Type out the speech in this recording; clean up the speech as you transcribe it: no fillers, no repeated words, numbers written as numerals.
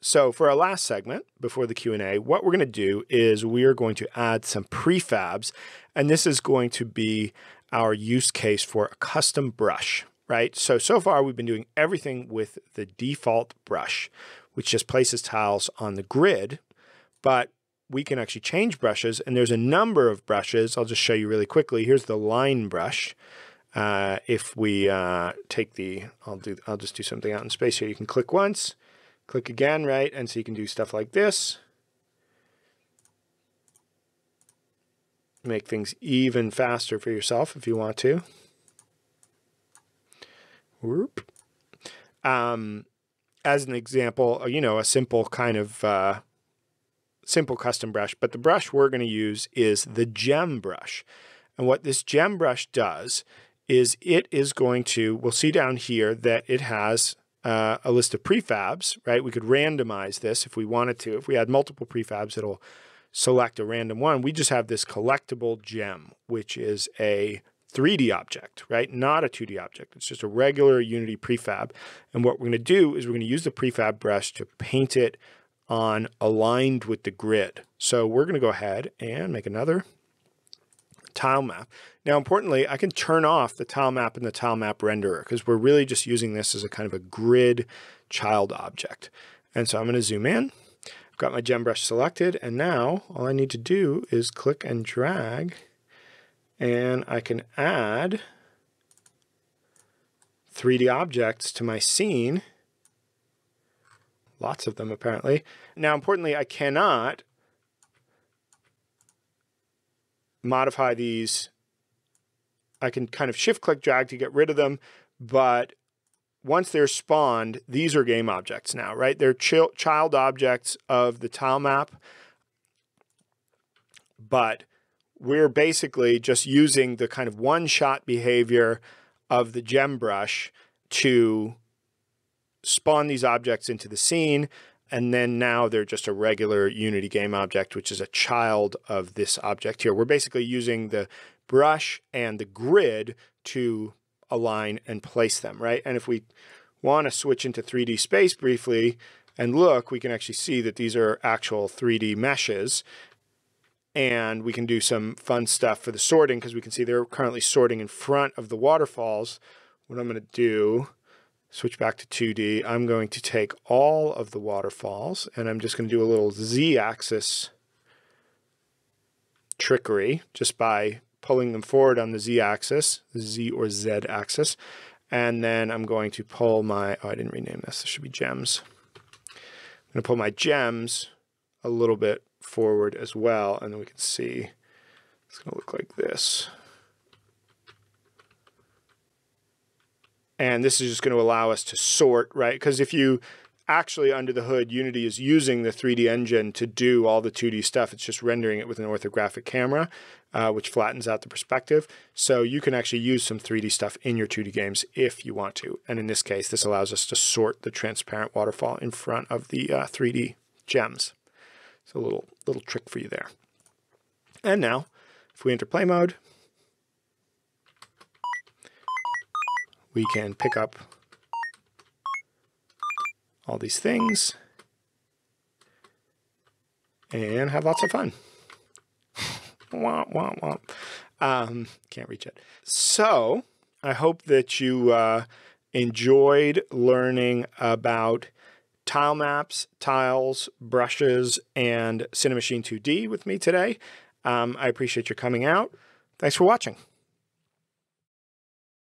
So for our last segment before the Q&A, what we're going to do is we are going to add some prefabs, and this is going to be our use case for a custom brush, right? So far we've been doing everything with the default brush, which just places tiles on the grid, but we can actually change brushes, and there's a number of brushes. I'll just show you really quickly. Here's the line brush. If we take the, I'll just do something out in space here. You can click once, click again, right? And so you can do stuff like this. Make things even faster for yourself if you want to. Whoop. As an example, you know, a simple kind of simple custom brush, but the brush we're going to use is the Gem Brush. And what this Gem Brush does is it is going to, we'll see down here that it has a list of prefabs, right? We could randomize this if we wanted to. If we had multiple prefabs, it'll select a random one. We just have this collectible gem, which is a 3D object, right? Not a 2D object. It's just a regular Unity prefab. And what we're going to do is we're going to use the prefab brush to paint it on aligned with the grid. So we're going to go ahead and make another tile map. Now, importantly, I can turn off the tile map and the tile map renderer because we're really just using this as a kind of a grid child object. And so I'm going to zoom in. I've got my Gem Brush selected, and now all I need to do is click and drag, and I can add 3D objects to my scene. Lots of them, apparently. Now, importantly, I cannot modify these. I can kind of shift click drag to get rid of them, but once they're spawned, these are game objects now, right? They're child objects of the tile map, but we're basically just using the kind of one-shot behavior of the Gem Brush to spawn these objects into the scene, and then now they're just a regular Unity game object, which is a child of this object here. We're basically using the brush and the grid to align and place them, right? And if we want to switch into 3D space briefly and look, we can actually see that these are actual 3D meshes, and we can do some fun stuff for the sorting because we can see they're currently sorting in front of the waterfalls. What I'm going to do, switch back to 2D, I'm going to take all of the waterfalls, and I'm just going to do a little Z-axis trickery just by pulling them forward on the Z-axis, Z or Z-axis. And then I'm going to pull my, oh, I didn't rename this. This should be gems. I'm going to pull my gems a little bit forward as well, and then we can see it's going to look like this. And this is just going to allow us to sort, right? Because if you actually, under the hood, Unity is using the 3D engine to do all the 2D stuff. It's just rendering it with an orthographic camera, which flattens out the perspective. So you can actually use some 3D stuff in your 2D games if you want to. And in this case, this allows us to sort the transparent waterfall in front of the 3D gems. It's a little trick for you there. And now, if we enter play mode, we can pick up all these things and have lots of fun. Womp, womp, womp. Can't reach it. So I hope that you enjoyed learning about tile maps, tiles, brushes, and Cinemachine 2D with me today. I appreciate your coming out. Thanks for watching.